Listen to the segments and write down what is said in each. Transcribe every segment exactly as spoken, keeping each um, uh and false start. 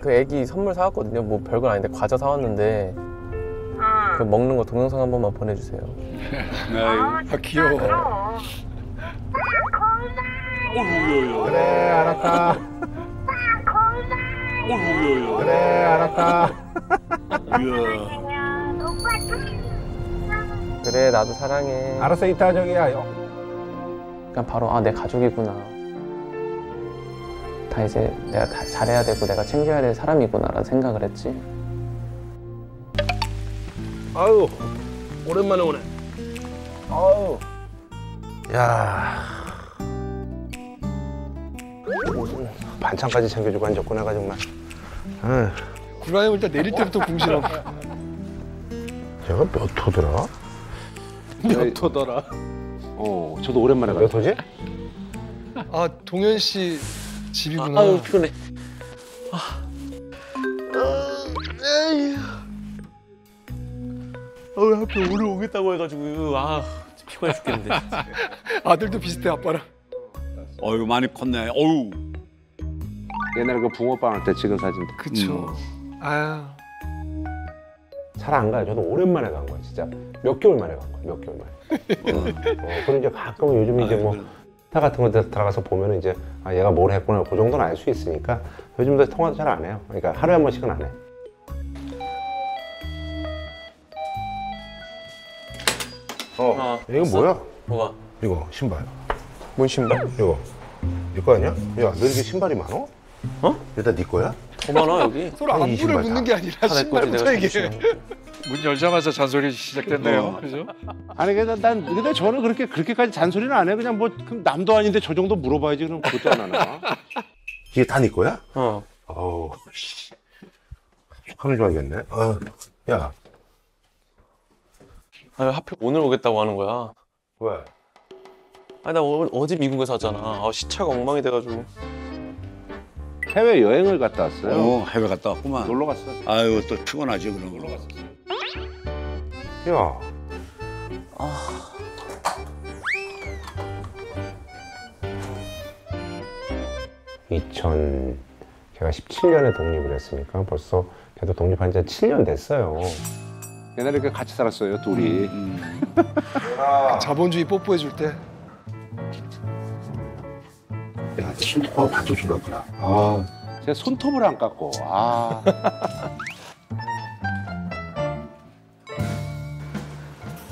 그 애기 선물 사왔거든요. 뭐 별건 아닌데 과자 사왔는데 아. 그 먹는 거 동영상 한 번만 보내주세요. 아, 아 귀여워. 귀여워. 고마워. 그래 알았다. 고마워. 그래 알았다. 그래 나도 사랑해. 알았어 이따 저기야. 그냥 바로 아 내 가족이구나. 다 이제 내가 다 잘해야 되고 내가 챙겨야 될 사람이구나라는 생각을 했지. 아유 오랜만에 오네. 아유 야 옷은 반찬까지 챙겨주고 앉았고 내가 정말. 응. 구라 형 일단 내릴 때부터 궁시렁. 제가 몇 호더라? 몇 호더라? 어 저도 오랜만에 가. 몇 호지? 아 동현 씨. 집이구나. 아, 아유 피곤해. 아, 에이, 아, 하필 오늘 오겠다고 해가지고 아 피곤해 죽겠는데. 아들도 비슷해 아빠랑. 어유 많이 컸네. 어유. 옛날에 그 붕어빵 할 때 찍은 사진들. 그쵸. 음. 아. 잘 안 가요. 저도 오랜만에 간 거야. 진짜 몇 개월 만에 간 거야. 몇 개월 만에. 어. 어, 그리고 이제 가끔 요즘 이제 뭐. 타 같은 곳에 들어가서 보면 이제 아 얘가 뭘 했구나 그 정도는 알 수 있으니까 요즘도 통화도 잘 안 해요. 그러니까 하루에 한 번씩은 안 해. 어, 아, 이거 됐어? 뭐야? 뭐가? 이거 신발. 뭔 신발? 이거. 네 거 아니야? 야, 너 이렇게 신발이 많어? 어? 일단 네 거야? 더 많아 여기. 서로 안부를 묻는 게 아니라 신발부터 얘기해. 문 열자마자 잔소리 시작됐네요. 그죠? 아니 그냥 난 근데 저는 그렇게 그렇게까지 잔소리는 안 해. 그냥 뭐 그럼 남도 아닌데 저 정도 물어봐야지. 그럼 그것도 안 하나? 이게 다 네 거야? 어. 어우. 하는 줄 알겠네. 어. 야. 아니 하필 오늘 오겠다고 하는 거야. 왜? 아니 나 어, 어제 미국에서 왔잖아. 아, 시차가 엉망이 돼가지고. 해외 여행을 갔다 왔어요. 어, 해외 갔다 왔구만. 놀러 갔어. 아유 또 피곤하지 그런 걸로 갔어. 야. 아. 이천 걔가 십칠 년에 독립을 했으니까 벌써 걔도 독립한 지 칠 년 됐어요. 옛날에 이렇게 같이 살았어요 둘이. 음. 아. 자본주의 뽀뽀해 줄 때. 야, 손톱하고 밥도 줄었구나. 아, 제가 손톱을 안 깎고. 아.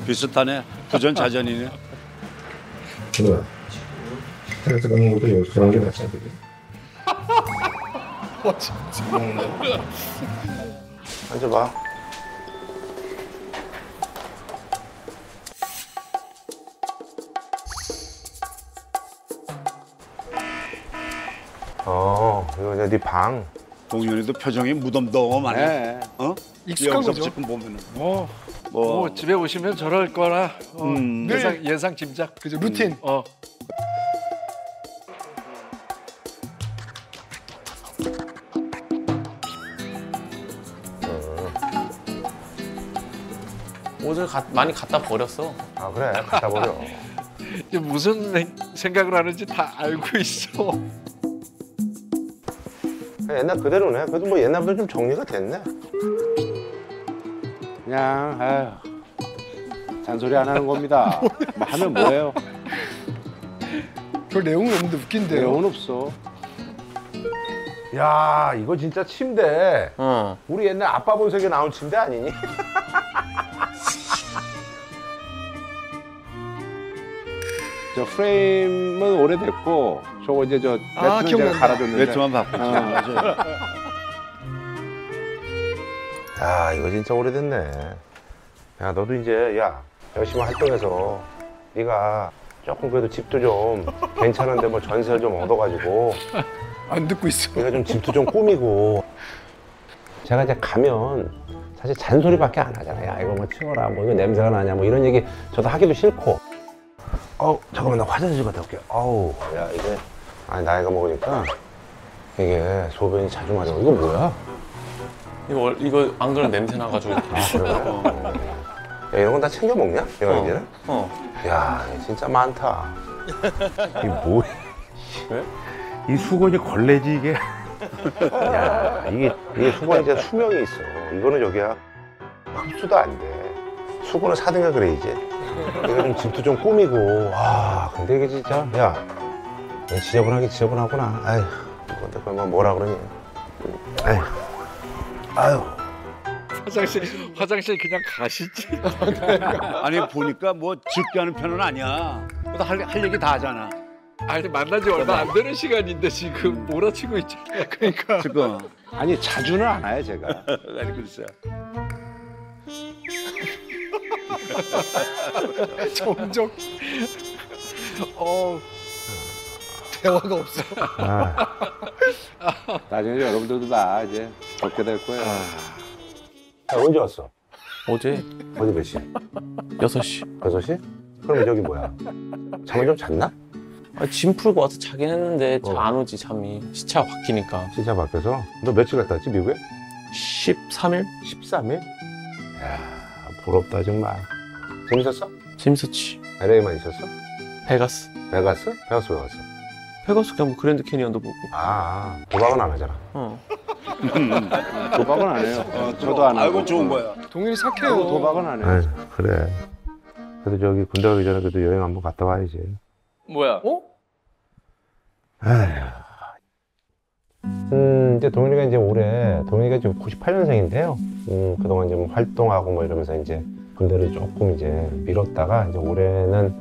비슷하네. 부전자전이네. 그래. 그래서 그런 것도 여기서 그런 게 낫지 않겠지? 와, 진짜. 앉아봐. 어, 이거 이제 네 방. 동현이도 표정이 무덤덤하네. 네. 어? 익숙한 거죠. 지금 보면은. 뭐, 뭐, 뭐 집에 오시면 저럴 거라. 어, 음. 예상, 예상 짐작. 그죠? 루틴. 음. 어. 옷을 가, 많이 갖다 버렸어. 아 그래, 갖다 버려. 이제 무슨 생각을 하는지 다 알고 있어. 옛날 그대로네. 그래도 뭐 옛날보다 좀 정리가 됐네. 그냥 아휴, 잔소리 안 하는 겁니다. 뭐 하면 뭐예요? 별 내용은 없는데 웃긴데요. 내용은 없어. 야 이거 진짜 침대. 어. 우리 옛날 아빠 본색에 나온 침대 아니니? 저 프레임은 오래됐고 저거 이제 저 아, 매트 제가 갈아줬는데 매트만 바꾸자. 아 이거 진짜 오래됐네. 야 너도 이제 야 열심히 활동해서 네가 조금 그래도 집도 좀 괜찮은데 뭐 전세를 좀 얻어가지고 안 듣고 있어. 내가 좀 집도 좀 꾸미고. 제가 이제 가면 사실 잔소리밖에 안 하잖아요. 야 이거 뭐 치워라 뭐 이거 냄새가 나냐 뭐 이런 얘기 저도 하기도 싫고. 어 잠깐만 나 화장실 갔다 올게. 아우 야 이게 아니 나이가 먹으니까 이게 소변이 자주 맞아. 이거 뭐야? 이거 이거 안 그런 냄새 나가지고. 아 그래? 어. 야 이런 건 다 챙겨 먹냐? 내가 어. 이제는? 어. 야 진짜 많다. 이게 뭐야? 왜? 이 수건이 걸레지 이게. 야, 이게, 이게 수건이 진짜 수명이 있어. 이거는 저기야 흡수도 안 돼. 수건은 사든가 그래 이제. 내가 좀 집도 좀 꾸미고. 아, 근데 이게 진짜 야 지저분하게 지저분하구나. 아휴, 근데 그러면 뭐라 그러니. 아휴, 아휴. 화장실, 화장실 그냥 가시지. 아니 보니까 뭐 즐겨 하는 편은 아니야. 할, 할 얘기 다 하잖아. 아니 만난 지 얼마 안 되는 시간인데 지금 몰아치고 있잖아. 그러니까 지금. 아니 자주는 안 와요 제가. 아니 글쎄. 정적. 어. 대화가 없어. 아. 나중에 여러분들도 다 이제 겪게 될 거예요. 아. 야, 언제 왔어? 어제. 어제 몇 시? 여섯 시. 여섯 시? 그럼 저기 뭐야? 잠을 좀 잤나? 아, 짐 풀고 와서 자긴 했는데 잘 안 어. 오지 잠이. 시차 바뀌니까. 시차 바뀌어서? 너 며칠 갔다 왔지 미국에? 십삼 일? 십삼 일? 이야, 부럽다 정말. 재밌었어? 재밌었지. 엘에이만 있었어? 베가스. 베가스? 베가스 왜 갔어? 베가스 그냥 뭐 그랜드 캐니언도 보고. 아, 도박은 안 하잖아. 어. 도박은 안 해요. 어, 저도 안 해요. 알고 좋은 거야. 동현이 착해요. 도박은 안 해요. 아유, 그래. 그래도 저기 군대 가기 전에 그래도 여행 한번 갔다 와야지. 뭐야? 어? 아휴. 음, 이제 동현이가 이제 올해, 동현이가 지금 구십팔 년생인데요. 음, 그동안 이제 뭐 활동하고 뭐 이러면서 이제 군대를 조금 이제 미뤘다가 이제 올해는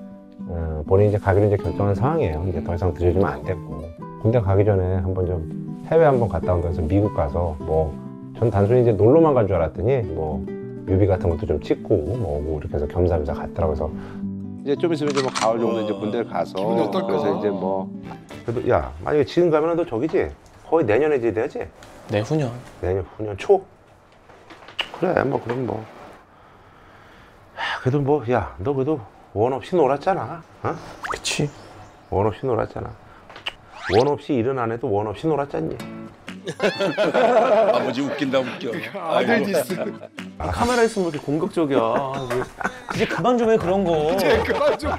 어, 본인이 이제 가기로 이제 결정한 상황이에요. 이제 더 이상 들여주면 안 됐고. 군대 가기 전에 한번 좀 해외 한번 갔다 온다 해서 미국 가서 뭐 전 단순히 이제 놀러만 간 줄 알았더니 뭐 뮤비 같은 것도 좀 찍고 뭐 이렇게 해서 겸사겸사 갔더라고. 그래서 이제 좀 있으면 이제 뭐 가을 정도 이제 군대를 가서 기분이 어떨까? 그래서 이제 뭐 그래도 야 만약에 지금 가면 너 저기지? 거의 내년에 이제 돼야지? 내후년. 내년 후년 초? 그래 뭐 그럼 뭐 하, 그래도 뭐 야 너 그래도 원 없이 놀았잖아. 어? 그치. 원 없이 놀았잖아. 원 없이 일은 안 해도 원 없이 놀았잖니. 아버지 웃긴다 웃겨. 아들 디스. 아, 카메라 있으면 이렇게 공격적이야. 이제 그만 좀 해 그런 거. 이제 그만 좀 해.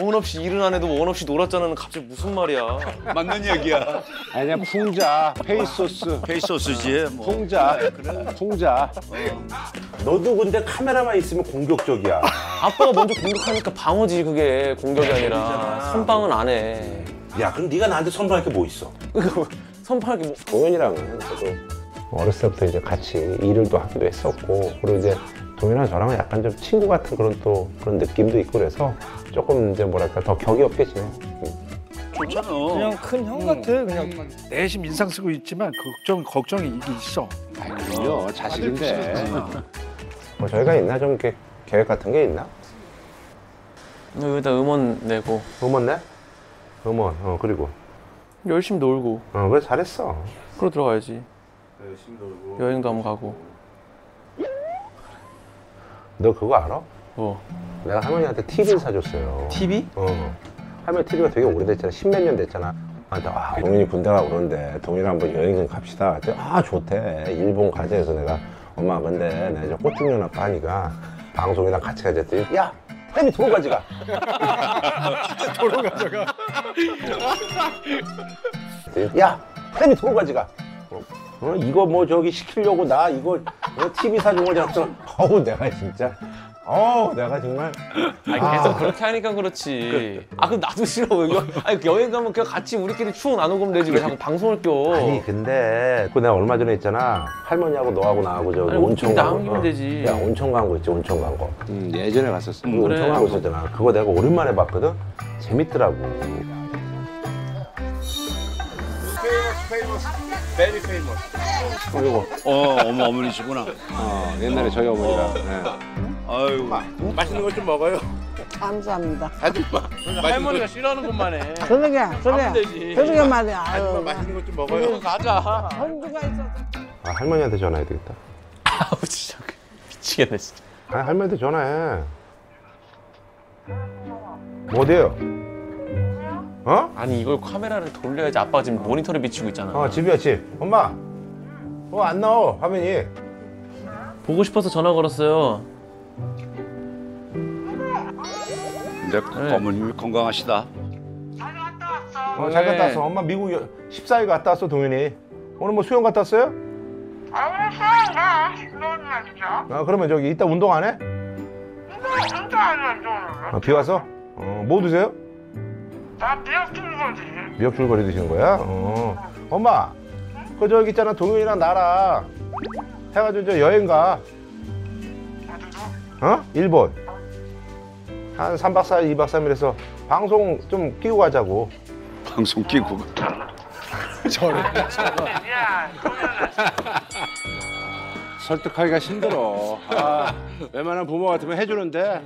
원 없이 일은 안 해도 원 없이 놀았잖아는 갑자기 무슨 말이야. 맞는 얘기야. 아니 그냥 풍자. 페이소스. 페이소스지. 뭐. 풍자. 그래. 풍자. 어. 너도 근데 카메라만 있으면 공격적이야. 아빠가 먼저 공격하니까 방어지 그게 공격이 아니라. 선방은 안 해. 야, 그럼 네가 나한테 선발할 게 뭐 있어? 선발할 게 뭐? 동현이랑은 저도 어렸을 때부터 이제 같이 일을 또 하기도 했었고, 그리고 이제 동현이랑 저랑은 약간 좀 친구 같은 그런 또 그런 느낌도 있고 그래서 조금 이제 뭐랄까 더 격이 없게 지내. 좋잖아. 그냥 큰 형 같아. 응. 그냥 응. 내심 인상 쓰고 있지만 걱정 걱정이 이게 있어. 아니요, 자식인데. 뭐 저희가 있나 좀 이렇게 계획 같은 게 있나? 여기다 음원 내고. 음원 내? 음원, 어, 그리고 열심히 놀고. 어, 왜 잘했어? 그러 들어가야지. 열심히 놀고 여행도 한번 가고. 너 그거 알아? 어. 내가 할머니한테 티비를 사줬어요. 티비? 어. 할머니 티비가 되게 오래됐잖아. 십몇 년 됐잖아. 나한테 아, 동현이 군대 가고 그러는데 동현이랑 한번 여행 좀 갑시다. 그랬더니, 아, 좋대. 일본 가자 해서 내가 엄마 근데 내가 저 꽃중년 아빠 하니까 방송이랑 같이 가자 했더니 야! 햄이 도로 가져가. 진짜 도로 가져가. 야, 햄이 도로 가져가. 어, 이거 뭐 저기 시키려고 나 이거 티비 사준 걸 잡서. 어우 내가 진짜. 어우 내가 정말. 아니, 계속 아. 그렇게 하니까 그렇지. 그, 아 그럼 나도 싫어. 왜? 아니 여행 가면 그냥 같이 우리끼리 추억 나누고 하면 되지 왜 자꾸 방송을 껴. 아니 근데 그 내가 얼마 전에 있잖아 할머니하고 너하고 나하고 저기 온천 가면 어. 되지. 야 온천 간 거 있지 온천 간 거. 음, 예전에 갔었어. 음, 그래. 온천 간 거 있었잖아. 그거 내가 오랜만에 봤거든. 재밌더라고. 베리 페이머스. 이거. 어, 어머 어머니시구나. 어, 옛날에 저희 어머니랑. 네. 아유. 응? 맛있는 것 좀 먹어요. 감사합니다. 하지마. 할머니가 싫어하는 것만 해. 그러게, 그러게. 그러게 말이야. 아유. 맛있는 것 좀 먹어요. 가자. 형주가 있어. 아, 할머니한테 전화해야 되겠다. 아우 진짜 미치겠네 진짜. 아, 할머니한테 전화해. 어디에요? 어? 아니 이걸 카메라를 돌려야지. 아빠가 지금 모니터를 비치고 있잖아. 어 집이야 집. 엄마 어 안 나와 화면이. 보고 싶어서 전화 걸었어요. 근데 어머님이 건강하시다. 잘 갔다 왔어. 오늘 네. 잘 갔다 왔어. 엄마 미국 십사 일 갔다 왔어, 동현이. 오늘 뭐 수영 갔다 왔어요? 아, 오늘 수영 가. 운동은 날이죠. 아, 그러면 저기 이따 운동 안 해? 운동, 운동 안 해, 운동 안 해. 아, 비 와서? 어, 뭐 드세요? 나 미역줄거리. 미역줄거리 드시는 거야? 어. 엄마, 응? 그 저기 있잖아, 동현이랑 나랑 해가지고 저 여행 가. 어디로? 어? 일본. 한 삼 박 사 일, 이 박 삼 일에서 방송 좀 끼고 가자고. 방송 끼고 가자고. 저래. 설득하기가 힘들어. 아, 웬만한 부모 같으면 해주는데.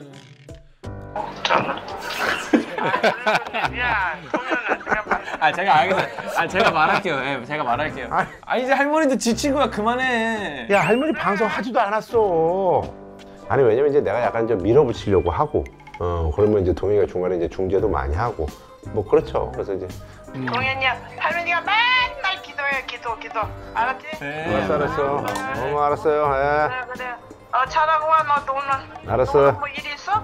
아, 제가 알겠어요. 아, 제가 말할게요. 네, 제가 말할게요. 아, 이제 할머니도 지친 거야. 그만해. 야, 할머니 방송 하지도 않았어. 아니, 왜냐면 이제 내가 약간 좀 밀어붙이려고 하고. 어, 그러면 이제 동현이가 중간에 이제 중재도 많이 하고. 뭐 그렇죠. 그래서 이제 음. 동현이야, 할머니가 맨날 기도해. 기도, 기도. 알았지? 네. 알았어, 알았어. 네. 어, 알았어요. 네. 그래, 그래. 어, 잘하고 와. 너 오늘. 알았어. 오늘 뭐 일이 있어?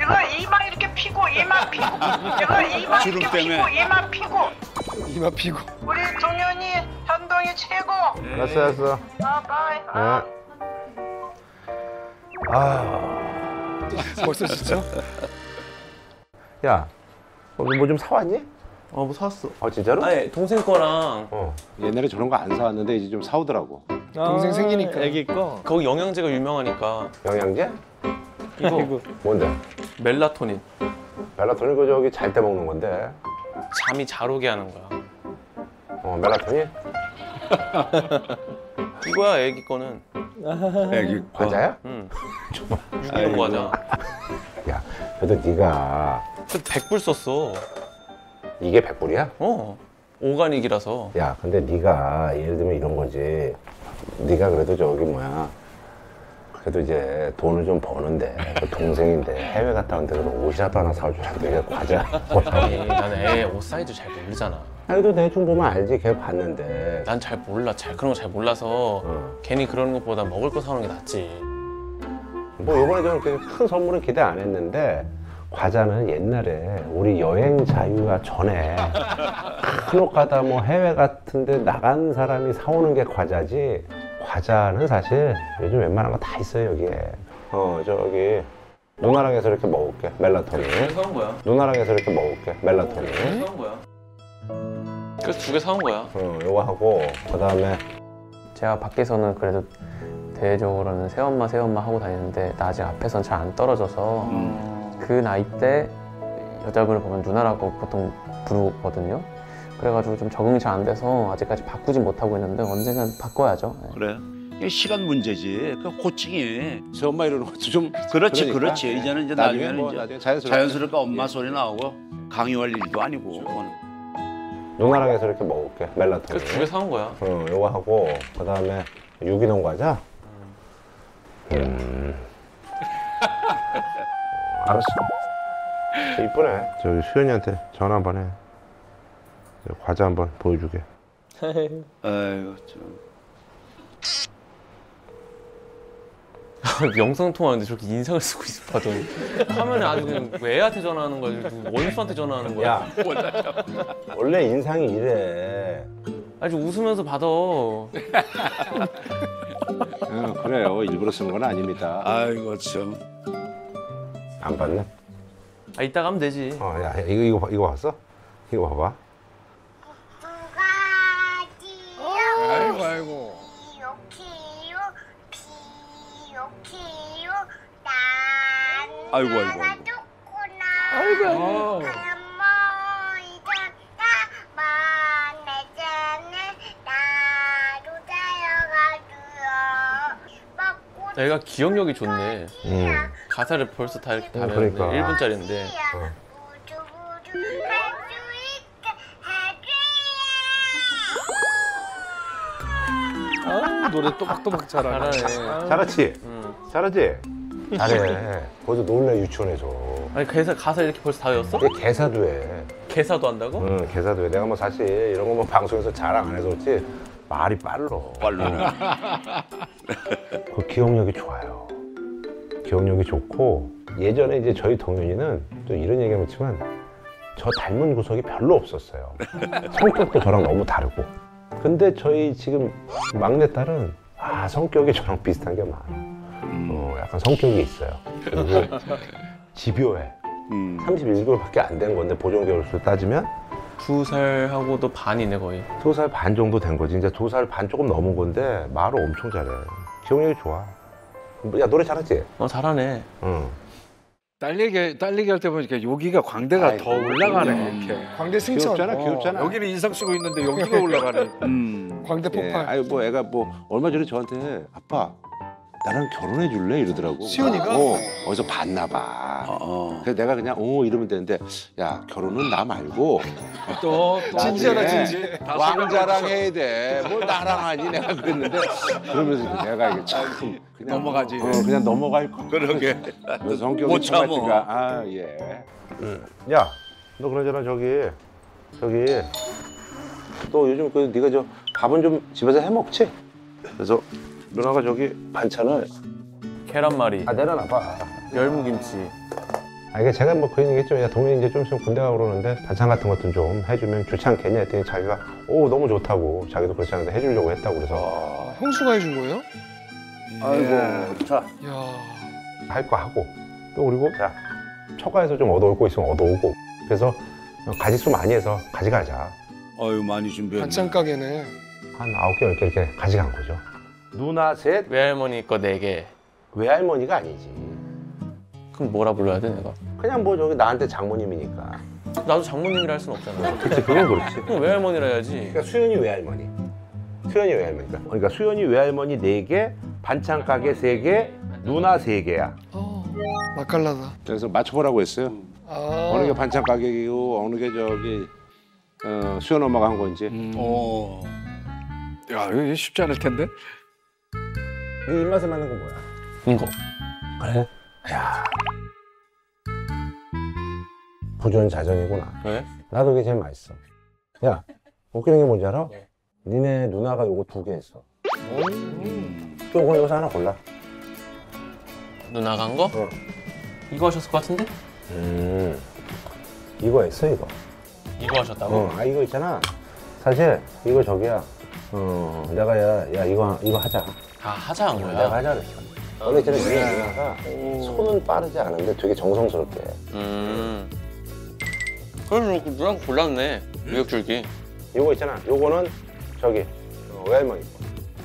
이거 이마 이렇게 피고, 이마 피고. 이거 이마 이렇게 피고, 이마 피고. 이마 피고. 우리 동현이, 현동이 최고. 네. 알았어, 알았어. 어, 바이. 네. 아. 아... 벌써 진짜? 야, 뭐 좀 사왔니? 어, 뭐 사왔어. 아, 진짜로? 아니, 동생 거랑 어. 옛날에 저런 거 안 사왔는데 이제 좀 사오더라고. 아, 동생 생기니까. 애기 거? 거기 영양제가 유명하니까. 영양제? 이거, 이거. 뭔데? 멜라토닌. 멜라토닌 그 저기 잘 때 먹는 건데. 잠이 잘 오게 하는 거야. 어, 멜라토닌? 이거야, 애기 거는. 애기 거. 과자야? 응. 정말. 육이오 과자. 야, 그래도 네가 백 불 썼어. 이게 백 불이야? 어, 오가닉이라서. 야, 근데 네가 예를 들면 이런 거지. 네가 그래도 저기 뭐야, 그래도 이제 돈을 좀 버는데 그 동생인데 해외 갔다 왔는데 그럼 옷이라도 하나 사주라고. 내가 과자. 아니, 나는 애 옷 사이즈 잘 모르잖아. 그래도 대충 보면 알지. 걔 봤는데. 난 잘 몰라. 잘 그런 거 잘 몰라서 어. 괜히 그러는 것보다 먹을 거 사오는 게 낫지. 뭐 이번에 저는 그렇게 큰 선물은 기대 안 했는데 과자는 옛날에 우리 여행 자유화 전에 한옥 가다 뭐 해외 같은데 나간 사람이 사오는 게 과자지. 과자는 사실 요즘 웬만한 거 다 있어요 여기에. 어, 저기 누나랑 해서 이렇게 먹을게. 멜라토닌. 두 개 사온 거야. 누나랑 해서 이렇게 먹을게. 멜라토닌. 두 개 사온 거야. 그래서 두 개 사온 거야. 어, 요거 하고 그 다음에 제가 밖에서는 그래도 대외적으로는 새엄마 새엄마 하고 다니는데 나 아직 앞에선 잘 안 떨어져서 음. 그 나이 때 여자분을 보면 누나라고 보통 부르거든요. 그래가지고 좀 적응이 잘 안 돼서 아직까지 바꾸지 못하고 있는데 언젠간 바꿔야죠. 네. 그래. 이게 시간 문제지. 그 고충이. 새엄마 이러는 것도 좀. 그렇지, 그러니까. 그렇지. 네. 이제는 이제 나중에 뭐 이제 자연스럽게, 자연스럽게 엄마 예. 소리 나오고 강요할 일도 아니고. 그렇죠. 누나랑 해서 이렇게 먹을게. 멜라토닌. 그래서 두 개 사온 거야. 어, 요거 하고 그 다음에 유기농 과자. 음. 알았어. 이쁘네. 저기 수현이한테 전화 한번 해. 과자 한번 보여주게. 아이고 참. 영상 통화하는데 저렇게 인상을 쓰고 있어. 봐도 화면에 아주 그냥 애한테 전화하는 거야. 원수한테 전화하는 거야. 야, 원래 인상이 이래. 아주 웃으면서 받아. 어, 그래요. 일부러 쓰는 건 아닙니다. 아이고 참. 안 봤네? 아, 이따가 하면 되지. 어, 야, 이거 이거 이거 봤어? 이거 봐봐. 어, 아이고 아이고. 비오키요 비오키요 난. 아이고 아이고. 아이고 아이고. 애가 기억력이 좋네. 음. 가사를 벌써 다 이렇게 다 배웠네. 그러니까. 일 분짜리인데. 어. 아, 노래 또박또박 잘하네. 잘하네. 잘하지? 응. 잘하지? 잘해. 거기서 놀래, 유치원에서. 아니, 가사, 가사 이렇게 벌써 다 외웠어? 개사도 해. 개사도 한다고? 응, 개사도 해. 내가 뭐 사실 이런 거 뭐 방송에서 자랑 안 해서 그렇지 말이 빨로. 빨로. 그 기억력이 좋아요. 기억력이 좋고 예전에 이제 저희 동현이는 또 이런 얘기하면 있지만 저 닮은 구석이 별로 없었어요. 성격도 저랑 너무 다르고. 근데 저희 지금 막내딸은 아 성격이 저랑 비슷한 게 많아. 어, 약간 성격이 있어요. 그리고 집요해. 음. 삼십일 개월밖에 안 된 건데 보정개월수로 따지면 두 살하고도 반이네 거의. 두 살 반 정도 된 거지. 이제 두 살 반 조금 넘은 건데 말을 엄청 잘해. 기억력이 좋아. 야 노래 잘하지? 어 잘하네. 응. 딸 얘기 딸 얘기할 때 보니까 여기가 광대가 아이, 더 올라가네. 음. 이렇게. 광대 승천. 귀엽잖아, 어. 귀엽잖아. 여기는 인상 쓰고 있는데 여기가 올라가네. 음. 광대 폭발. 예. 아유 뭐 애가 뭐 얼마 전에 저한테 아빠. 나랑 결혼해 줄래? 이러더라고. 시훈이가? 어, 어디서 봤나 봐. 어. 그래서 내가 그냥 오 이러면 되는데 야 결혼은 나 말고 또 진지하다 진지. 왕자랑 해야 돼. 뭘 나랑 하니 내가 그랬는데 그러면서 내가 이게 참 그냥 넘어가지. 어, 그냥 넘어갈 거. 그러게. 성격이 참았으니까. 아 예. 응. 야 너 그러잖아 저기 저기 너 요즘 그 네가 저 밥은 좀 집에서 해 먹지? 그래서. 누나가 저기 반찬을 계란말이 아 내려놔봐 열무김치 아 이게 제가 뭐 그런 얘기했죠. 야 동현이 이제 좀 있으면 군대 가고 그러는데 반찬 같은 것도 좀 해주면 좋지 않겠냐 했더니 자기가 오 너무 좋다고 자기도 그렇지 않은데 해주려고 했다고 그래서 아, 형수가 해준 거예요? 아이고 자 할 거 하고 또 그리고 자 처가에서 좀 얻어올 거 있으면 얻어오고 그래서 가지수 많이 해서 가져가자. 아유 많이 준비했네. 반찬 가게네. 한 아홉 개 열 개 이렇게 가져간 거죠. 누나 셋, 외할머니 거 네 개. 외할머니가 아니지. 그럼 뭐라 불러야 돼 내가? 그냥 뭐 저기 나한테 장모님이니까. 나도 장모님이라 할 순 없잖아. 그렇지, 그건 그렇지. 그럼 외할머니라 해야지. 그러니까 수연이 외할머니. 수연이 외할머니니까. 그러니까 수연이 외할머니 네 개, 반찬 가게 세 개, 누나 세 개야. 어, 맛깔나다. 그래서 맞춰보라고 했어요. 아. 어느 게 반찬 가게이고 어느 게 저기 어, 수연 엄마가 한 건지. 음. 어. 야, 이거 쉽지 않을 텐데. 네 입맛에 맞는 건 뭐야? 이거. 그래? 야. 부전자전이구나. 왜? 네? 나도 이게 제일 맛있어. 야, 웃기는 게 뭔지 알아? 네. 니네 누나가 요거 두 개 했어. 음. 그럼 이거 여기서 하나 골라. 누나가 한 거? 어. 이거 하셨을 것 같은데? 음. 이거 했어, 이거. 이거 하셨다고? 어, 아, 이거 있잖아. 사실, 이거 저기야. 어, 내가 야, 야, 이거, 이거 하자. 아, 하자 한 거야? 내가 하자 그랬어. 어, 원래 저는 미래 누나가 손은 빠르지 않은데 되게 정성스럽게 해. 음. 그래서 누나가 골랐네, 미역줄기. 요거 있잖아, 요거는 저기, 어, 외할머니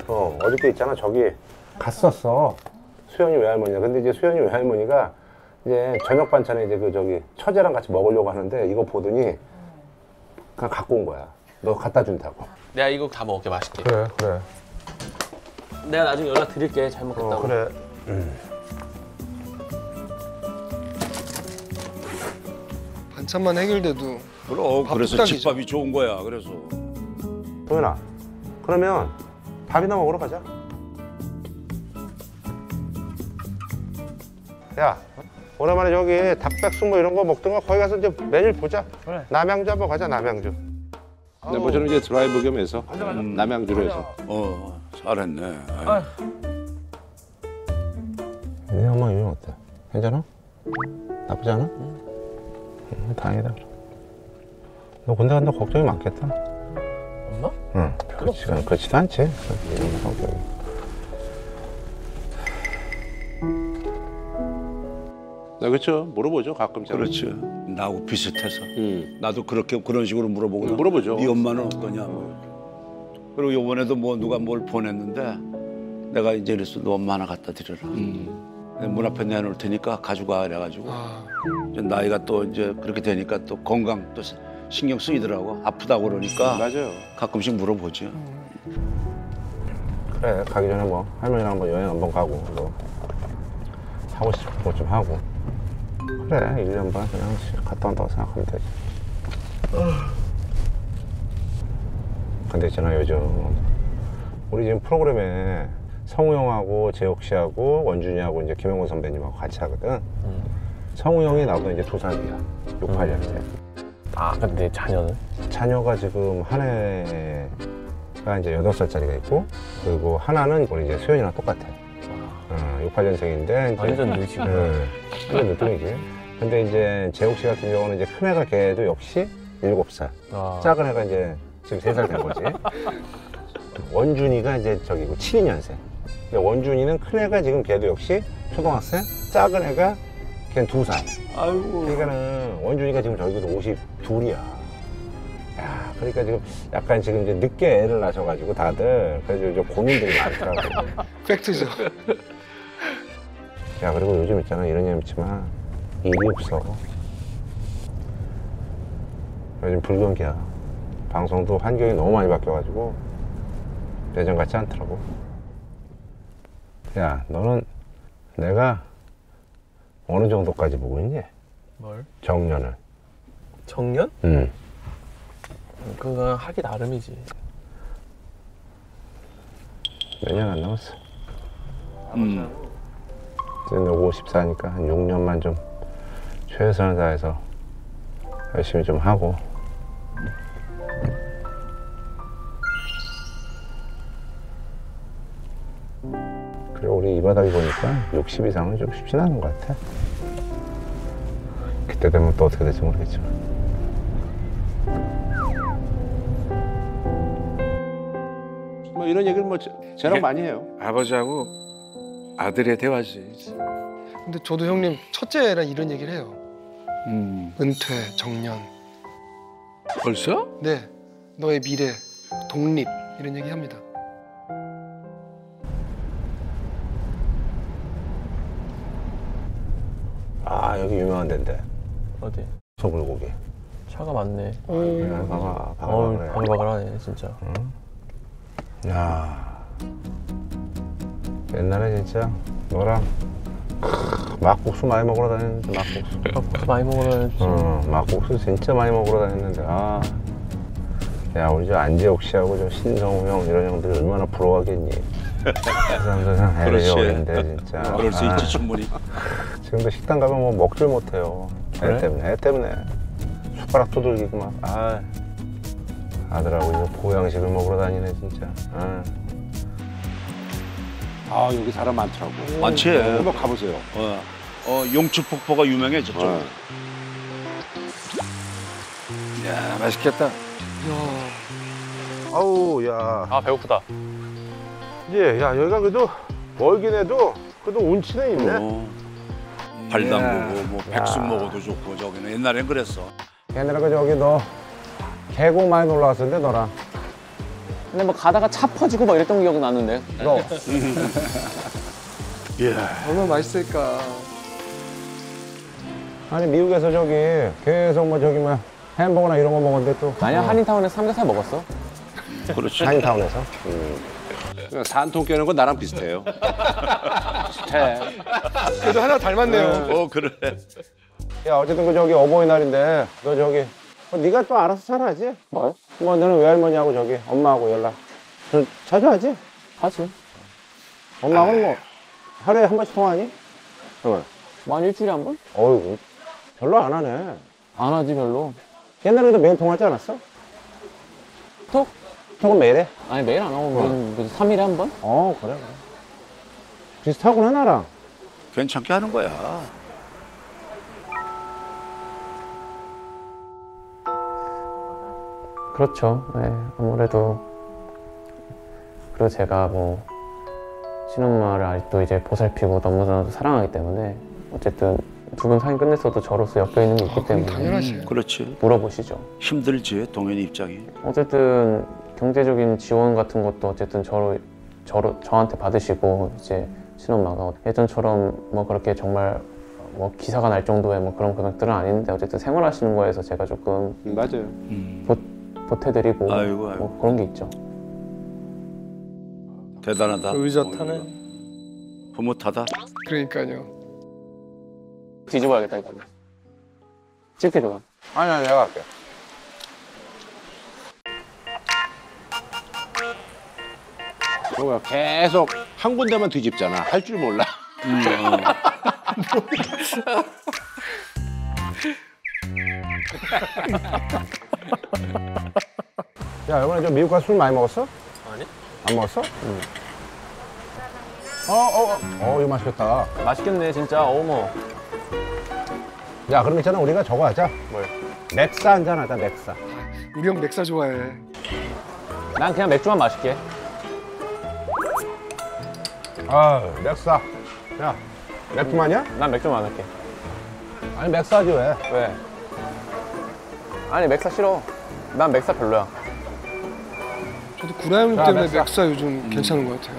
거. 어, 어저께 있잖아, 저기 갔었어. 수현이 외할머니야. 근데 이제 수현이 외할머니가 이제 저녁 반찬에 이제 그 저기 처제랑 같이 먹으려고 하는데 이거 보더니 그냥 갖고 온 거야. 너 갖다 준다고. 내가 이거 다 먹을게, 맛있게. 그래, 그래. 내가 나중에 연락 드릴게. 잘 먹겠다고. 어, 그래. 음. 반찬만 해결돼도. 그럼 그래서 집밥이 좋은 거야. 그래서. 동현아, 그러면 밥이나 먹으러 가자. 야, 오랜만에 저기 닭백숙 뭐 이런 거 먹던가 거기 가서 이제 메뉴 보자. 그래. 남양주 한번 가자. 남양주. 근데 뭐 저는 이제 드라이브 겸해서 음, 남양주로 해서. 어. 잘했네. 아. 네 엄마 요즘 어때? 괜찮아? 나쁘지 않아? 응. 응, 다행이다. 너 군대 간다 걱정이 많겠다. 엄마? 응. 그렇지, 그렇지도 않지. 나 그렇죠. 물어보죠 가끔. 그렇죠. 나하고 비슷해서. 응. 나도 그렇게 그런 식으로 물어보고. 응, 물어보죠. 네 엄마는 어떠냐. 응. 그리고 요번에도 뭐 누가 뭘 보냈는데 내가 이제 이랬어. 너 엄마 하나 갖다 드려라. 음. 문 앞에 내놓을 테니까 가져가 이래가지고. 아. 이제 나이가 또 이제 그렇게 되니까 또 건강 또 신경 쓰이더라고. 아프다고 그러니까. 맞아요. 가끔씩 물어보죠. 그래 가기 전에 뭐 할머니랑 한번 여행 한번 가고 뭐 하고 싶은 거 좀 하고. 그래 일 년 반 그냥 갔다 온다고 생각하면 되지. 어. 근데 있잖아 요즘 우리 지금 프로그램에 성우 형하고 재혁 씨하고 원준이하고 이제 김영곤 선배님하고 같이 하거든. 음. 성우 형이 나보다 이제 두 살이야. 육, 팔 년째. 음. 아 근데 자녀는? 자녀가 지금 한 애가 이제 여덟 살짜리가 있고 그리고 하나는 우리 이제 수현이랑 똑같아. 어, 육, 팔 년생인데 완전 늦지. 완전 늦둥이지. 근데 이제 재욱 씨 같은 경우는 이제 큰 애가 걔도 역시 일곱 살. 아. 작은 애가 이제 지금 세 살 된 거지. 원준이가 이제 저기고 칠십이년생. 근데 원준이는 큰 애가 지금 걔도 역시 초등학생? 작은 애가 걔는 두 살. 아이고. 그러니까는 원준이가 지금 저기도 오십이야. 야, 그러니까 지금 약간 지금 이제 늦게 애를 낳으셔가지고 다들 그래서 이제 고민들이 많더라고요. 팩트죠. 야, 그리고 요즘 있잖아, 이런 얘기 있지만 일이 없어. 요즘 불경기야. 방송도 환경이 너무 많이 바뀌어가지고 예전 같지 않더라고. 야, 너는 내가 어느 정도까지 보고 있니? 뭘? 정년을. 정년? 응. 그건 하기 나름이지. 몇 년 안 남았어. 음. 이제 오십사니까 한 육 년만 좀 최선을 다해서 열심히 좀 하고. 그리고 우리 이 바닥이 보니까 육십 이상은 좀 쉽진 않은 것 같아. 그때 되면 또 어떻게 될지 모르겠지만. 뭐 이런 얘기를 뭐 저랑 많이 해요. 아버지하고 아들의 대화지. 근데 저도 형님 첫째랑 이런 얘기를 해요. 음. 은퇴, 정년. 벌써? 네. 너의 미래, 독립 이런 얘기 합니다. 아, 여기 유명한 데인데. 어디? 소불고기. 차가 많네. 음. 봐봐, 봐봐. 바글바글하네 진짜. 응? 야, 옛날에 진짜 너랑 막국수 많이 먹으러 다녔는데. 막국수 막국수 많이 먹으러 다녔지. 어, 막국수 진짜 많이 먹으러 다녔는데. 아, 야, 우리 저 안재욱 씨하고 저 신성우 형 이런 형들이 얼마나 부러워하겠니. 그 사람들은 애들이 어린데 진짜. 그럴 수 있지 충분히. 지금도 식당 가면 뭐 먹질 못해요. 그래? 애 때문에 애 때문에 숟가락 두들기고 막. 아. 아들하고 이거 보양식을 먹으러 다니네 진짜. 아, 아 여기 사람 많더라고. 많지. 한번 가보세요. 어, 어 용추 폭포가 유명해 저쪽. 어. 야, 맛있겠다. 야. 아우 야. 아 배고프다. 예, 야 여기가 그래도 멀긴 해도 그래도 온천에 있네. 어. 발 담그고 뭐 백숙 먹어도 좋고 저기는 옛날엔 그랬어. 옛날에 저기 너. 계곡 많이 놀러 왔었는데 너랑. 근데 뭐 가다가 차 퍼지고 막 이랬던 기억이 나는데. 너. 예. 얼마나 맛있을까. 아니 미국에서 저기 계속 뭐 저기 막 햄버거나 이런 거 먹었는데 또. 아니야 어. 한인타운에서 삼겹살 먹었어. 그렇지. 한인타운에서. 음. 산통 깨는 건 나랑 비슷해요. 비슷해. 그래도 하나 닮았네요. 어, 어 그래. 야 어쨌든 그 저기 어버이날인데 너 저기. 어, 네가 또 알아서 살아야지. 뭐? 뭐 너는 외할머니하고 저기 엄마하고 연락 저, 자주 하지? 하지. 엄마하고 뭐 하루에 한 번씩 통화하니? 그걸. 만 일주일에 한 번? 어이구 별로 안 하네. 안 하지 별로. 옛날에도 매일 통화하지 않았어? 톡? 톡은 매일 해? 아니 매일 안 하고 뭐 삼 일에 한 번? 어 그래 그래. 비슷하구나 나랑. 괜찮게 하는 거야. 그렇죠. 네, 아무래도. 그리고 제가 뭐 친엄마를 아직도 이제 보살피고 너무나도 사랑하기 때문에 어쨌든 두 분 사이 끝냈어도 저로서 엮여 있는 게 있기 아, 때문에. 당연하지. 그렇지. 물어보시죠. 힘들지 동현이 입장이. 어쨌든 경제적인 지원 같은 것도 어쨌든 저로 저로 저한테 받으시고 이제 친엄마가 예전처럼 뭐 그렇게 정말. 뭐 기사가 날 정도의 뭐 그런 금액들은 아닌데 어쨌든 생활하시는 거에서 제가 조금 맞아요. 음. 보, 보태드리고 아이고, 아이고. 뭐 그런 게 있죠. 대단하다. 의자 타네. 어, 흐뭇하다. 그러니까요. 뒤집어야겠다. 이거 찍혀줘. 아니 아니 내가 할게. 뭐야 계속 한 군데만 뒤집잖아. 할 줄 몰라. 음, 어. 야, 이번에 저 미국 가서 술 많이 먹었어? 아니. 안 먹었어? 응. 어, 어, 어, 어 이거 맛있겠다. 맛있겠네, 진짜. 어머. 야, 그럼 있잖아, 우리가 저거 하자. 뭘? 맥사 한잔 하자, 맥사. 우리 형 맥사 좋아해. 난 그냥 맥주만 마실게. 아, 맥사. 야, 맥주만이야? 난 맥주만 안 할게. 아니, 맥사지 왜? 왜? 아니, 맥사 싫어. 난 맥사 별로야. 저도 구라 형 때문에 맥사, 맥사 요즘 음. 괜찮은 것 같아요.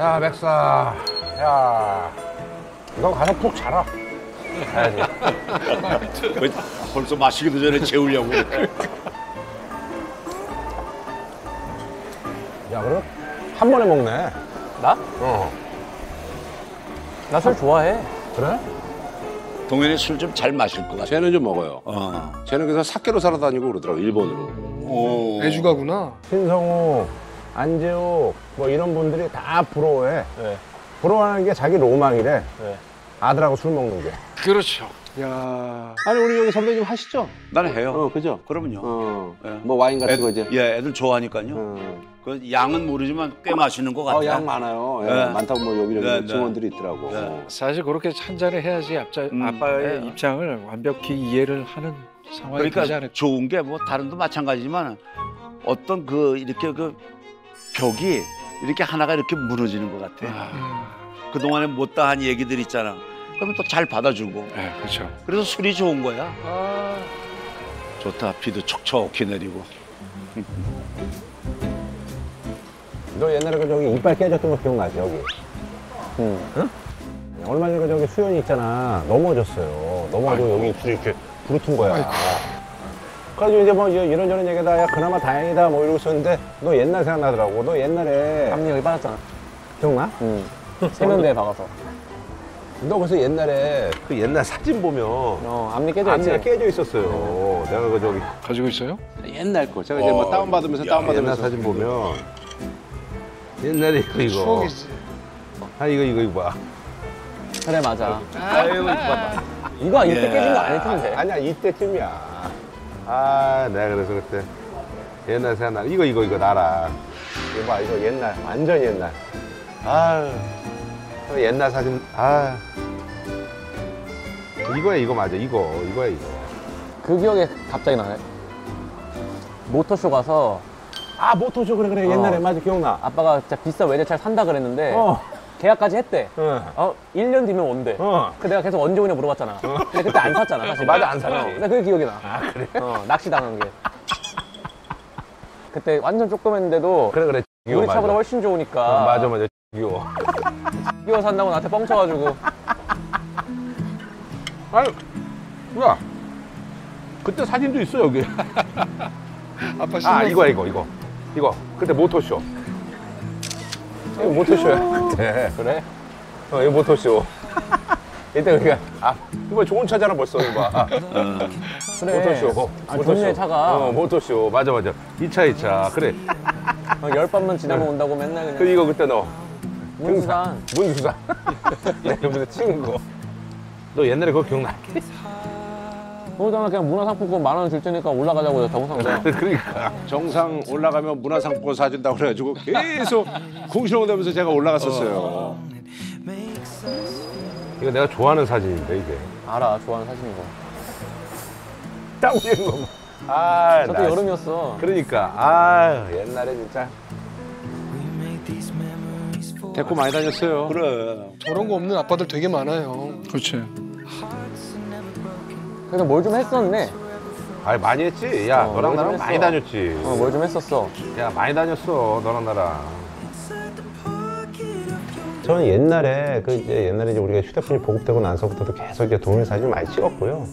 야, 맥사. 야, 너 가서 푹 자라. 자야지. 벌써 마시기도 전에 재우려고. 야, 그럼 한 번에 먹네. 나? 어. 나 술 좋아해. 그래? 동현이 술 좀 잘 마실 것 같아. 쟤는 좀 먹어요. 어. 쟤는 그래서 사케로 살아 다니고 그러더라고, 일본으로. 오. 애주가구나. 신성우, 안재욱 뭐 이런 분들이 다 부러워해. 네. 부러워하는 게 자기 로망이래. 네. 아들하고 술 먹는 게. 그렇죠. 야. 아니, 우리 여기 선배님 하시죠? 나는 해요. 어, 그죠? 그러면요. 어. 예. 뭐 와인 같은 애들, 거지? 예, 애들 좋아하니까요. 어. 그 양은 모르지만 꽤 마시는 것 같아요. 어, 양 많아요. 예. 예. 많다고 뭐 여기저기 네, 직원들이 네. 있더라고. 네. 사실 그렇게 한 잔을 해야지 앞자, 음, 아빠의 네. 입장을 완벽히 이해를 하는 상황이 되지 않을까. 좋은 게 뭐 다른 도 마찬가지지만 어떤 그 이렇게 그 벽이 이렇게 하나가 이렇게 무너지는 것 같아. 아. 그동안에 못다한 얘기들 있잖아. 그러면 또 잘 받아주고. 네, 그렇죠. 그래서 술이 좋은 거야. 아... 좋다. 비도 촉촉히 내리고. 너 옛날에 그 저기 이빨 깨졌던 거 기억나지, 여기? 응. 응? 얼마 전에 그 저기 수연이 있잖아. 넘어졌어요. 넘어가지고 여기 입술이 이렇게 부르튼 거야. 아이고. 그래가지고 이제 뭐 이런저런 얘기다. 야, 그나마 다행이다. 뭐 이러고 있었는데 너 옛날 생각나더라고. 너 옛날에 담요 여기 빠졌잖아. 기억나? 응. 세면대에 박아서. 너 벌써 옛날에 그 옛날 사진 보면 어, 앞니 깨져 있지? 앞니가 깨져 있었어요. 네. 내가 그 저기 가지고 있어요? 옛날 거. 제가 어, 이제 뭐 다운 받으면서 다운 받으면서 사진 보면 옛날에 이거 이거. 추억이지. 아 이거 이거 이거 봐. 그래 맞아. 아이고 이거 이거 이때 예. 깨진 거 아닐 텐데. 아니야 이때쯤이야. 아 내가 그래서 그때 옛날 생각나. 이거 이거 이거 나랑. 이거 봐 이거 옛날 완전 옛날. 아. 옛날 사진, 아. 이거야, 이거 맞아, 이거, 이거야, 이거. 그 기억이 갑자기 나네. 모터쇼 가서. 아, 모터쇼, 그래, 그래. 어. 옛날에, 맞아, 기억나. 아빠가 진짜 비싼 외제차를 산다 그랬는데, 어. 계약까지 했대. 어. 어, 일 년 뒤면 온대. 어. 그 내가 계속 언제 오냐 물어봤잖아. 어. 근데 그때 안 샀잖아, 사실. 맞아, 안 샀지. 근데 그게 기억이 나. 아, 그래? 어, 낚시 당한 게. 그때 완전 조그맸는데도. 그래, 그래. 우리 차보다 훨씬 좋으니까. 어, 맞아, 맞아. 귀여워. 귀여워 산다고 나한테 뻥쳐가지고. 아니, 뭐야. 그때 사진도 있어, 여기. 아빠 신났어. 아, 이거야, 이거, 이거. 이거. 그때 모토쇼. 이거 모토쇼야, 그때. 그래? 어, 이거 모토쇼. 이때 우리가, 아, 이거 좋은 차잖아, 벌써. 봐. 그래. 모토쇼. 어, 아, 모토쇼. 좋네, 차가. 어, 모토쇼. 맞아, 맞아. 이 차, 이 차. 그래. 어, 열 밤만 지나면 그래. 온다고 맨날 그냥. 그, 이거 그때 너. 문수산. 문수산. 여기서 찍은 거. 너 옛날에 그거 기억나? 그러잖아 그냥 문화상품권 만 원 줄 테니까 올라가자고 정상. 그러니까. 정상 올라가면 문화상품권 사준다고 그래가지고 계속 궁시렁대면서 제가 올라갔었어요. 어. 이거 내가 좋아하는 사진인데 이게. 알아, 좋아하는 사진인 거. 딱 올리는 거. 아, 저도 나... 여름이었어. 그러니까. 아, 옛날에 진짜. 데리고 많이 다녔어요. 그래. 저런 거 없는 아빠들 되게 많아요. 그렇지. 그래서 뭘 좀 했었네. 아 많이 했지. 야 어, 너랑 나랑 많이 다녔지. 어, 뭘 좀 했었어. 야 많이 다녔어 너랑 나랑. 저는 옛날에 그 이제 옛날에 이제 우리가 휴대폰이 보급되고 난서부터도 계속 이제 동일 사진을 많이 찍었고요.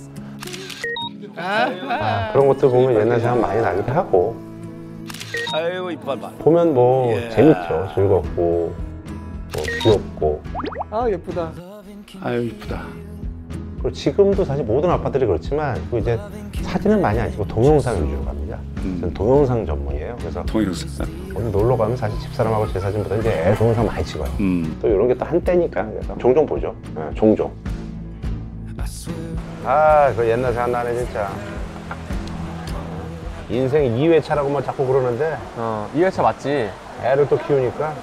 아, 아, 그런 것도 보면 옛날 생각 많이 나기도 하고. 아이고 이빨 봐. 보면 뭐 예. 재밌죠, 즐겁고. 귀엽고 아 예쁘다 아유 이쁘다. 그리고 지금도 사실 모든 아빠들이 그렇지만 이제 사진은 많이 안 찍고 동영상 위주로 갑니다. 음. 저는 동영상 전문이에요. 그래서 동영상 어디 놀러 가면 사실 집사람하고 제 사진보다 이제 애 동영상 많이 찍어요. 음. 또 이런 게 또 한때니까 그래서 종종 보죠. 네, 종종. 아 그 옛날 생각나네 진짜. 인생 이 회차라고 만 자꾸 그러는데 어 이 회차 맞지. 애를 또 키우니까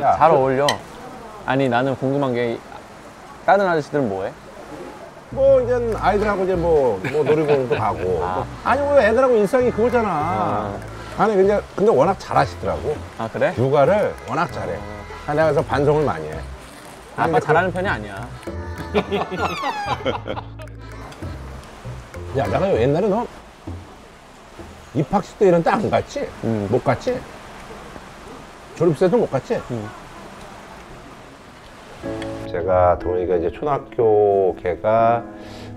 야, 잘 어울려. 아니 나는 궁금한 게 다른 아저씨들은 뭐해? 뭐 이제 아이들하고 이제 뭐, 뭐 놀이공원도 가고. 아. 아니 뭐 애들하고 일상이 그거잖아. 아. 아니 근데 근데 워낙 잘하시더라고. 아 그래? 육아를 워낙 잘해. 아, 내가 그래서 반성을 많이 해. 아빠 그래. 잘하는 편이 아니야. 야 내가 옛날에 너 입학식 때 이런 데 안 갔지? 음. 못 갔지? 졸업식에도 못 갔지? 음. 제가 동현이가 이제 초등학교 걔가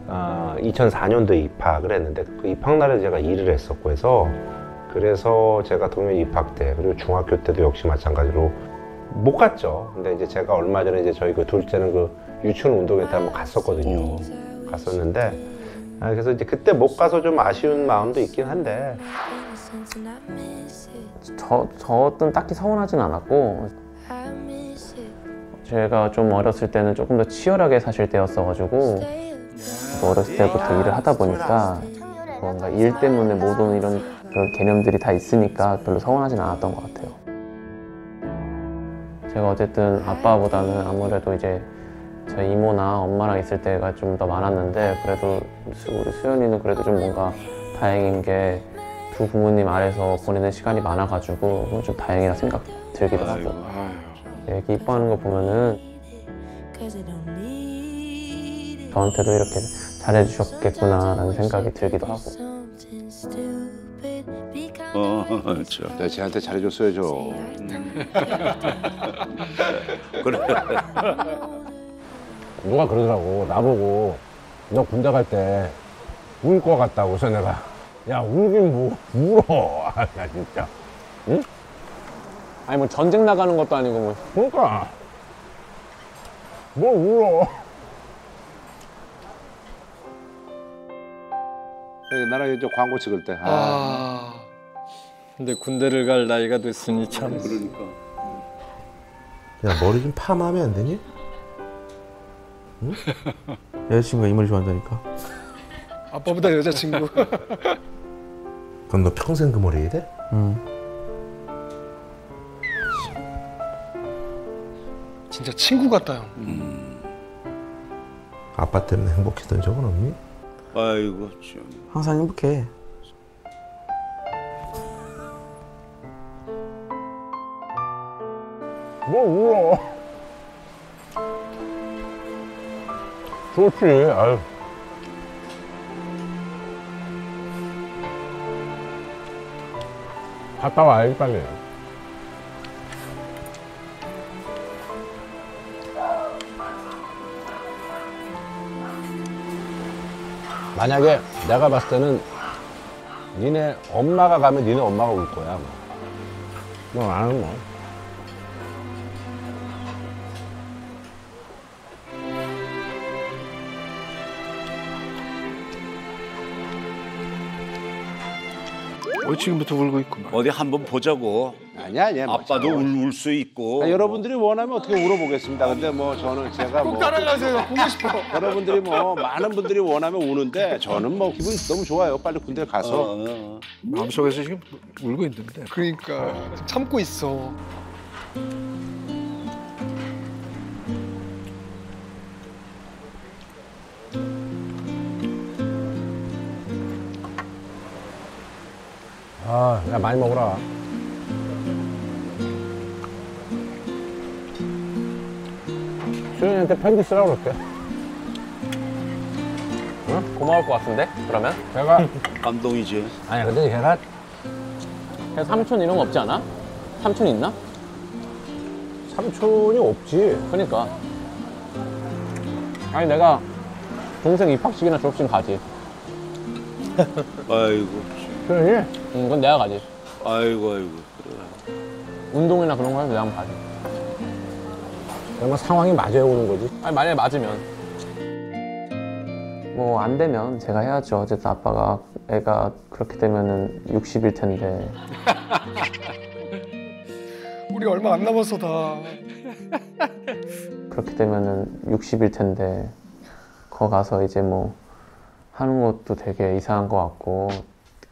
어, 이천사 년도에 입학을 했는데 그 입학날에 제가 일을 했었고 해서 그래서 제가 동현이 입학 때 그리고 중학교 때도 역시 마찬가지로 못 갔죠. 근데 이제 제가 얼마 전에 이제 저희 그 둘째는 그 유치원 운동회 때 한번 갔었거든요. 갔었는데 아, 그래서 이제 그때 못 가서 좀 아쉬운 마음도 있긴 한데 저, 저는 딱히 서운하진 않았고 제가 좀 어렸을 때는 조금 더 치열하게 사실 때였어가지고 어렸을 때부터 일을 하다 보니까 뭔가 일 때문에 못 오는 이런 그런 개념들이 다 있으니까 별로 서운하진 않았던 것 같아요. 제가 어쨌든 아빠보다는 아무래도 이제 저 이모나 엄마랑 있을 때가 좀 더 많았는데 그래도 우리 수연이는 그래도 좀 뭔가 다행인 게 두 부모님 아래서 보내는 시간이 많아가지고 좀 다행이라 생각 들기도 하고 애기 이뻐하는 거 보면은 저한테도 이렇게 잘해주셨겠구나라는 생각이 들기도 하고 어, 그렇죠. 내가 쟤한테 잘해줬어야죠. 그래. 누가 그러더라고. 나보고 너 군대 갈 때 울 것 같다고. 그래서 내가 야 울긴 뭐 울어. 나 진짜 응? 아니 뭐 전쟁 나가는 것도 아니고 뭐. 그러니까 뭘 울어. 나랑 이제 광고 찍을 때 아. 아. 근데 군대를 갈 나이가 됐으니 참. 그러니까. 야 머리 좀 파마하면 안 되니? 응? 여자친구가 이 머리 좋아한다니까. 아빠보다 여자친구. 그럼 너 평생 그 머리 해야 돼? 응. 진짜 친구 같다 형. 음. 아빠 때문에 행복했던 적은 없니? 아이고 참. 항상 행복해. 뭐 울어? 좋지, 아유. 갔다 와야지, 빨리. 만약에 내가 봤을 때는 니네 엄마가 가면 니네 엄마가 울 거야. 뭐. 뭐 안 하는 거야. 지금부터 울고 있고 어디 한번 보자고. 아니야 아니야. 아빠도 울 울 수 있고. 아, 여러분들이 원하면 어떻게 울어보겠습니다. 근데 뭐 저는 제가 뭐. 꼭 따라가세요. 보고 싶어. 여러분들이 뭐 많은 분들이 원하면 우는데 저는 뭐 기분이 너무 좋아요. 빨리 군대 가서. 어, 어. 마음속에서 지금 울고 있는데. 그러니까 어. 참고 있어. 아, 야, 많이 먹어라. 수현이한테 편지 쓰라고 그럴게. 응? 고마울 것 같은데, 그러면? 걔가 감동이지. 아니, 근데 걔가 걔 삼촌 이런 거 없지 않아? 삼촌 있나? 삼촌이 없지. 그러니까. 아니, 내가 동생 입학식이나 졸업식 가지. 아이고. 수현이? 응, 그건 내가 가지. 아이고, 아이고. 그래. 운동이나 그런 거 하면 내가 한번 가지. 그러면 상황이 맞아야 오는 거지? 아니, 만약에 맞으면. 뭐, 안 되면 제가 해야죠. 어쨌든 아빠가, 애가 그렇게 되면은 육십일 텐데. 우리 얼마 안 남았어, 다. 그렇게 되면은 육십일 텐데, 거 가서 이제 뭐, 하는 것도 되게 이상한 것 같고.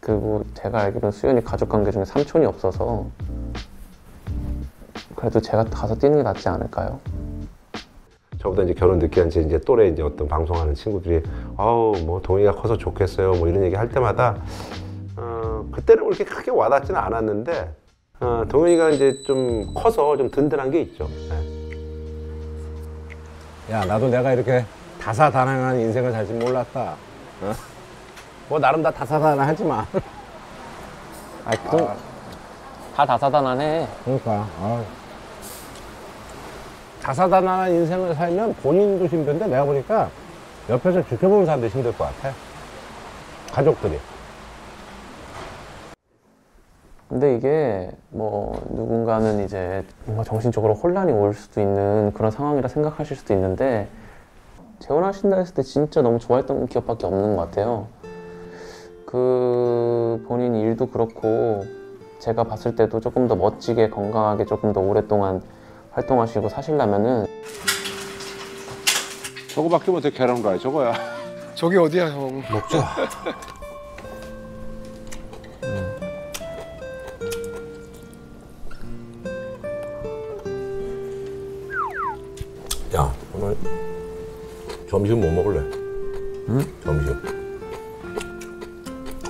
그리고 제가 알기로는 수연이 가족관계 중에 삼촌이 없어서 그래도 제가 가서 뛰는 게 낫지 않을까요? 저보다 이제 결혼 늦게 한 제 이제 또래 이제 어떤 방송하는 친구들이 아우 뭐 동현이가 커서 좋겠어요 뭐 이런 얘기 할 때마다 어, 그때는 그렇게 크게 와닿지는 않았는데 어, 동현이가 이제 좀 커서 좀 든든한 게 있죠. 네. 야 나도 내가 이렇게 다사다난한 인생을 살지 몰랐다. 어? 뭐 나름 다 다사다난하지만. 아, 그럼 아. 다 다사다난해. 그러니까. 아. 다사다난한 인생을 살면 본인도 힘든데 내가 보니까 옆에서 지켜보는 사람들이 힘들 것 같아. 가족들이. 근데 이게 뭐 누군가는 이제 뭔가 정신적으로 혼란이 올 수도 있는 그런 상황이라 생각하실 수도 있는데 재혼하신다 했을 때 진짜 너무 좋아했던 기억밖에 없는 것 같아요. 그 본인 일도 그렇고 제가 봤을 때도 조금 더 멋지게 건강하게 조금 더 오랫동안 활동하시고 사시려면은 저거밖에 못해. 계란후라이 저거야. 저게 어디야 형. 먹자. 야 오늘 점심 뭐 먹을래? 응? 점심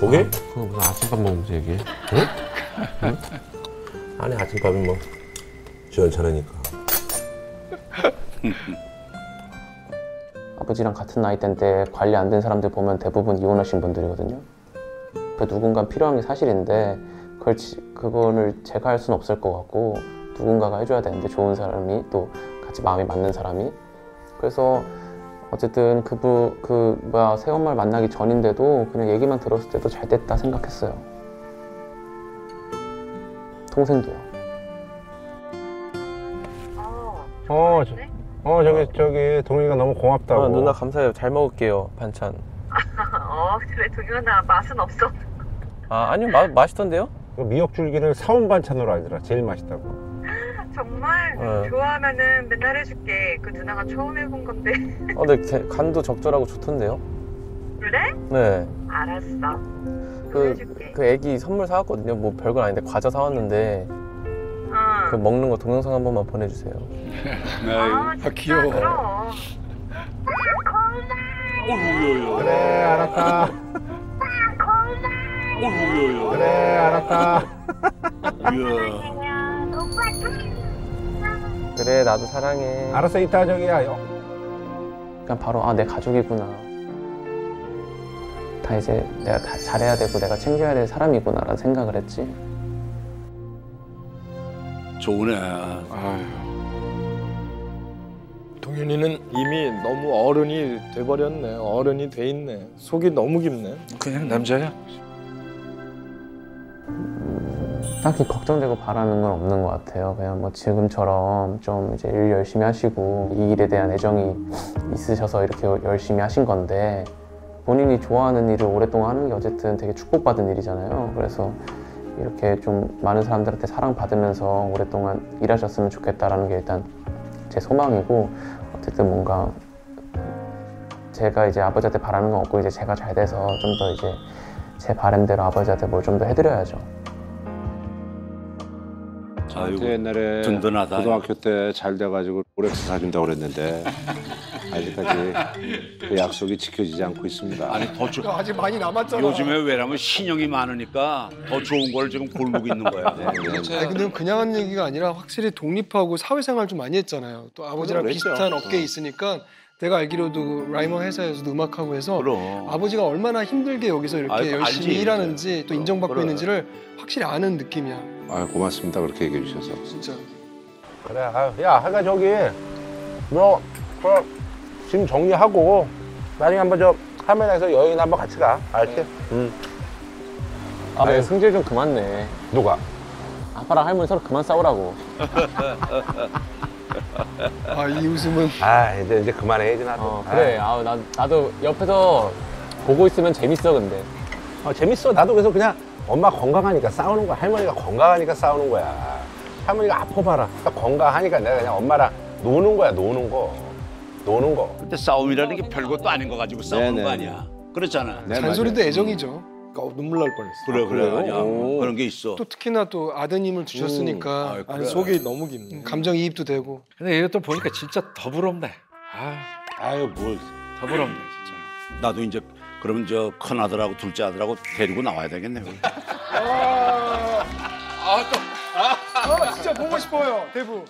고기? 아, 그거 무슨 아침밥 먹는지 얘기해. 응? 응? 아니 아침밥이 뭐 지원차라니까. 아버지랑 같은 나이대인데 관리 안 된 사람들 보면 대부분 이혼하신 분들이거든요. 그 누군가 필요한 게 사실인데 그걸 그거를 제가 할 수는 없을 것 같고 누군가가 해줘야 되는데 좋은 사람이 또 같이 마음이 맞는 사람이. 그래서 어쨌든 그부 그 뭐야 새엄마를 만나기 전인데도 그냥 얘기만 들었을 때도 잘 됐다 생각했어요. 동생도요. 어, 어, 저, 어 저기 저기 동현이가 너무 고맙다고. 어, 누나 감사해요. 잘 먹을게요 반찬. 어 그래 동현아 맛은 없어. 아 아니요 맛 맛있던데요? 미역줄기를 사온 반찬으로 알더라. 제일 맛있다고. 정말 네. 좋아하면은 맨날 해줄게. 그 누나가 처음 해본 건데. 어, 근데 간도 적절하고 좋던데요? 그래? 네. 알았어. 그, 해줄게. 그 애기 선물 사왔거든요. 뭐 별건 아닌데 과자 사왔는데. 어. 그 먹는 거 동영상 한 번만 보내주세요. 아, 아 귀여워. 그럼. 오우요요. 그래 알았다. 오우요요. 그래 알았다. 그래 나도 사랑해. 알았어 이따 저기야. 그냥 바로 아 내 가족이구나. 다 이제 내가 다 잘해야 되고 내가 챙겨야 될 사람이구나 라는 생각을 했지. 좋네. 동현이는 이미 너무 어른이 돼버렸네. 어른이 돼 있네. 속이 너무 깊네. 그냥 남자야. 딱히 걱정되고 바라는 건 없는 것 같아요. 그냥 뭐 지금처럼 좀 이제 일 열심히 하시고 이 일에 대한 애정이 있으셔서 이렇게 열심히 하신 건데 본인이 좋아하는 일을 오랫동안 하는 게 어쨌든 되게 축복받은 일이잖아요. 그래서 이렇게 좀 많은 사람들한테 사랑받으면서 오랫동안 일하셨으면 좋겠다라는 게 일단 제 소망이고 어쨌든 뭔가 제가 이제 아버지한테 바라는 건 없고 이제 제가 잘 돼서 좀 더 이제 제 바람대로 아버지한테 뭘 좀 더 해드려야죠. 아이고, 옛날에 든든하다. 고등학교 때 잘 돼가지고 오렉스 사준다고 그랬는데 아직까지 그 약속이 지켜지지 않고 있습니다. 아니 더 주... 아직 많이 남았잖아. 요즘에 왜냐면 신용이 많으니까 더 좋은 걸 지금 고르고 있는 거야. 네, 네. 아니, 근데 그냥 한 얘기가 아니라 확실히 독립하고 사회생활 좀 많이 했잖아요. 또 아버지랑 비슷한 업계에 있으니까 내가 알기로도 라이머 회사에서도 음악하고 해서 그럼. 아버지가 얼마나 힘들게 여기서 이렇게 아이고, 열심히 알지. 일하는지 또 인정받고 그래. 있는지를 확실히 아는 느낌이야. 아 고맙습니다 그렇게 얘기해 주셔서. 진짜. 그래 아유, 야 하여간 저기 너 짐 정리하고 나중에 한번 저 카메라에서 여행 한번 같이 가 알지? 네. 응. 아 내 승질 좀 그만 내. 누가? 아빠랑 할머니 서로 그만 싸우라고. 아 이 웃음은. 아 이제 이제 그만해야지 나도. 어, 그래 아유 나 나도 옆에서 보고 있으면 재밌어 근데. 어 재밌어 나도 그래서 그냥. 엄마 건강하니까 싸우는 거야. 할머니가 건강하니까 싸우는 거야. 할머니가 아파봐라. 그러니까 건강하니까 내가 그냥 엄마랑 노는 거야. 노는 거. 노는 거. 그때 싸움이라는 게 별것도 아닌 거 가지고 싸우는 네네. 거 아니야. 그렇잖아. 네, 잔소리도 애정이죠. 그러니까 눈물 날 뻔했어. 그래, 그래. 아니야. 그런 게 있어. 또 특히나 또 아드님을 두셨으니까 음, 아이, 그래. 아니, 속이 너무 깊네. 감정이입도 되고. 근데 얘 또 보니까 진짜 더 부럽네. 아, 아유 뭘 더불어 없네 진짜. 나도 이제 그러면 저 큰 아들하고 둘째 아들하고 데리고 나와야 되겠네요. 아, 아, 또, 아, 아, 진짜 보고 싶어요 대부.